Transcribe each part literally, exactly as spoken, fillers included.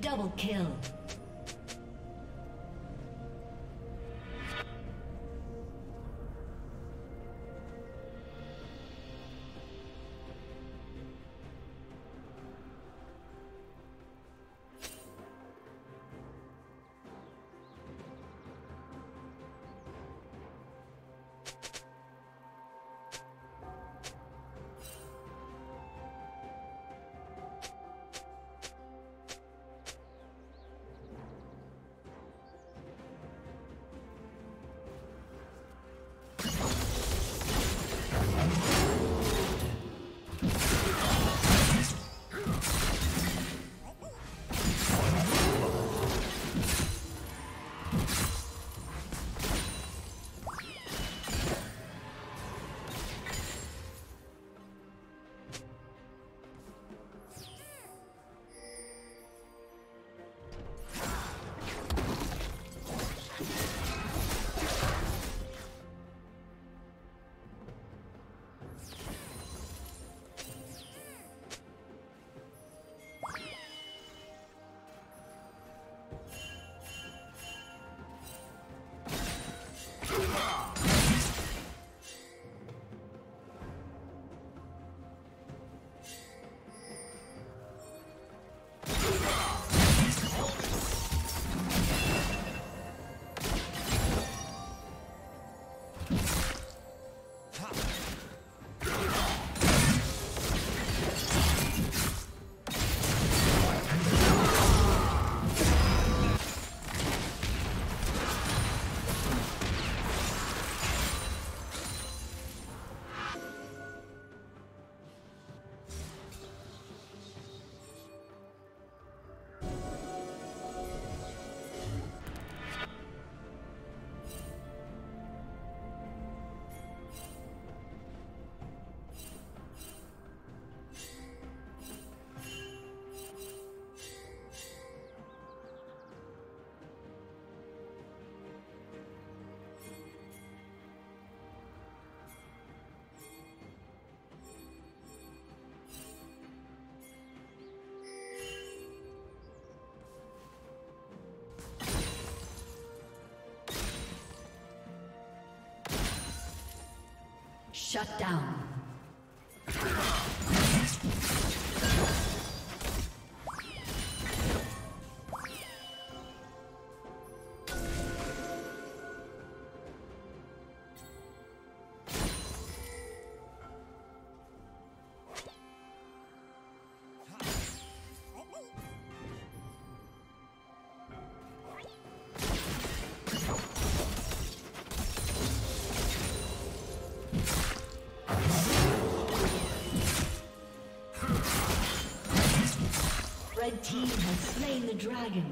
Double kill. Shut down. slain the dragon.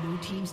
Blue team's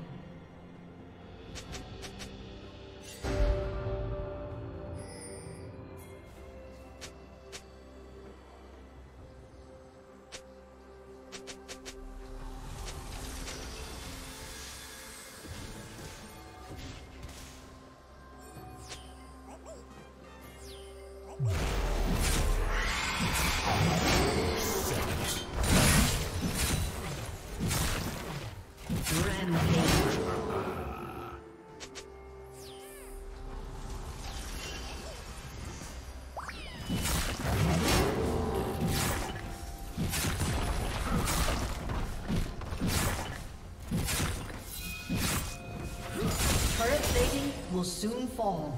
Will soon fall.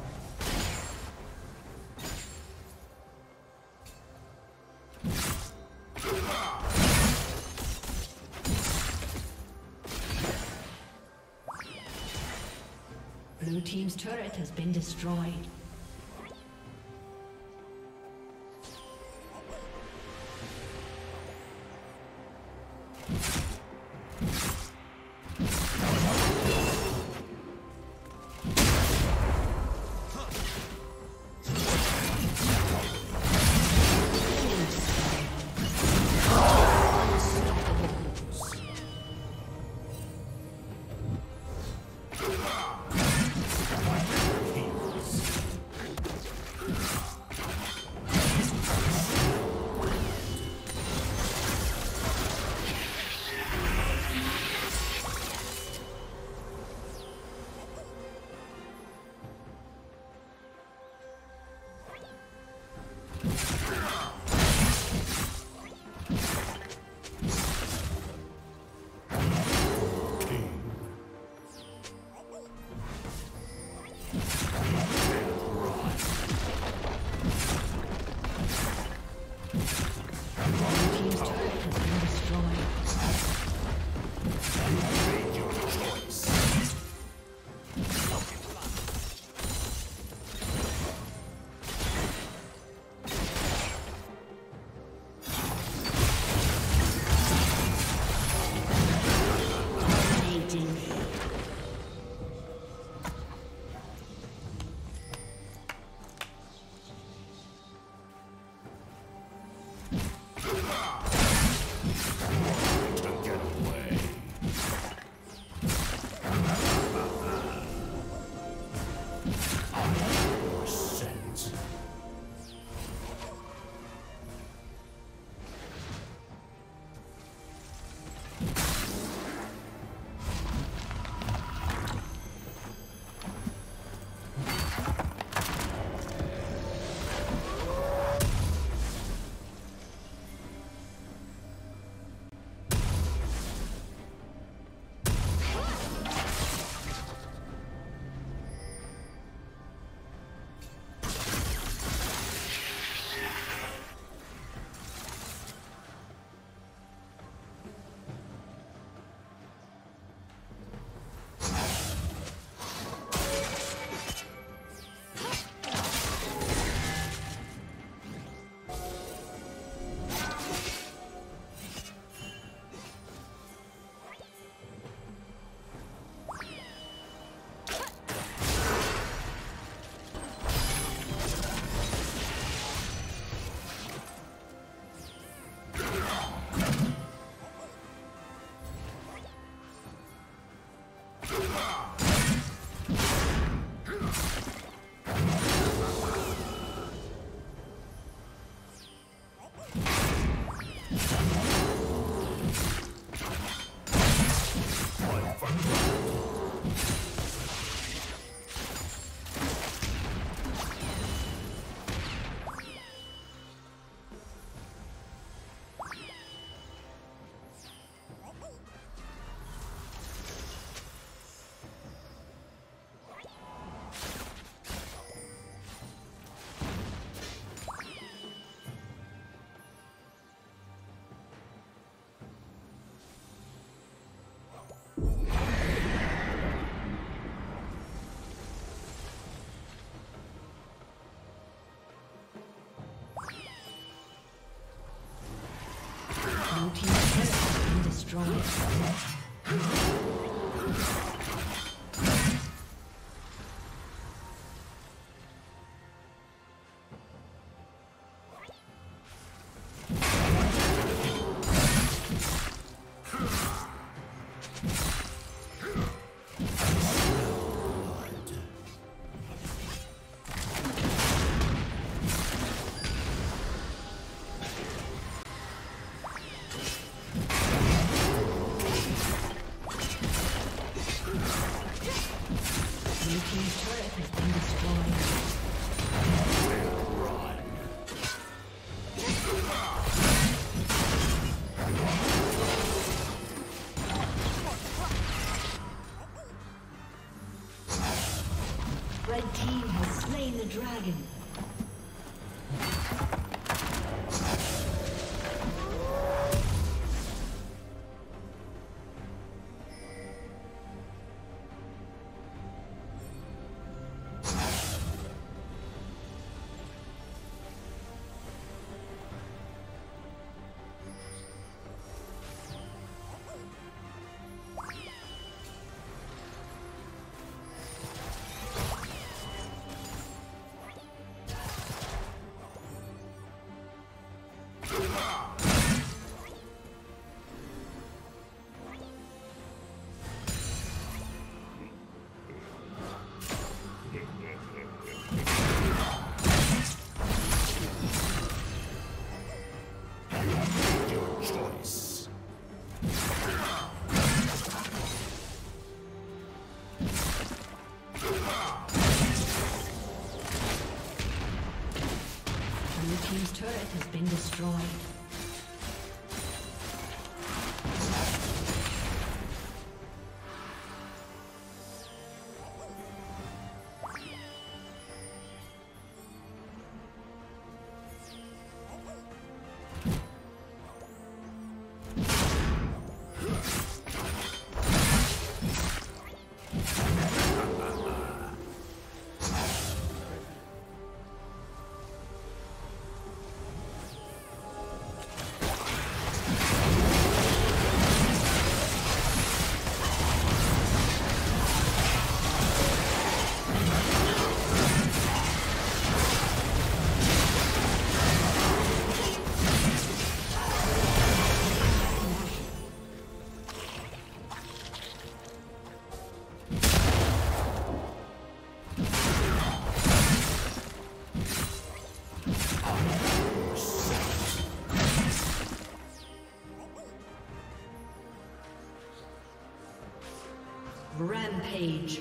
Blue team's turret has been destroyed. strongest. Red team has slain the dragon. Destroyed. Rampage.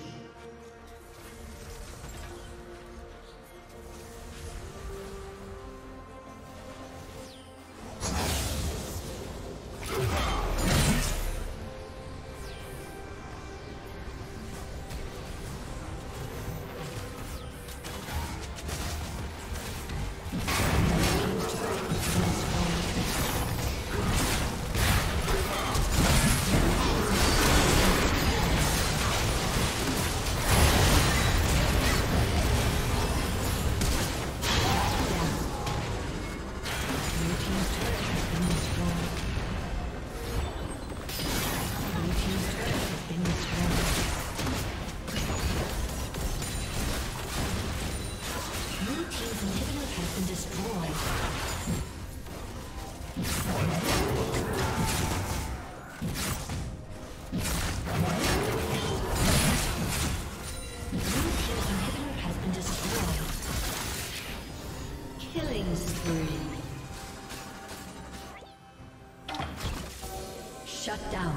Shut down.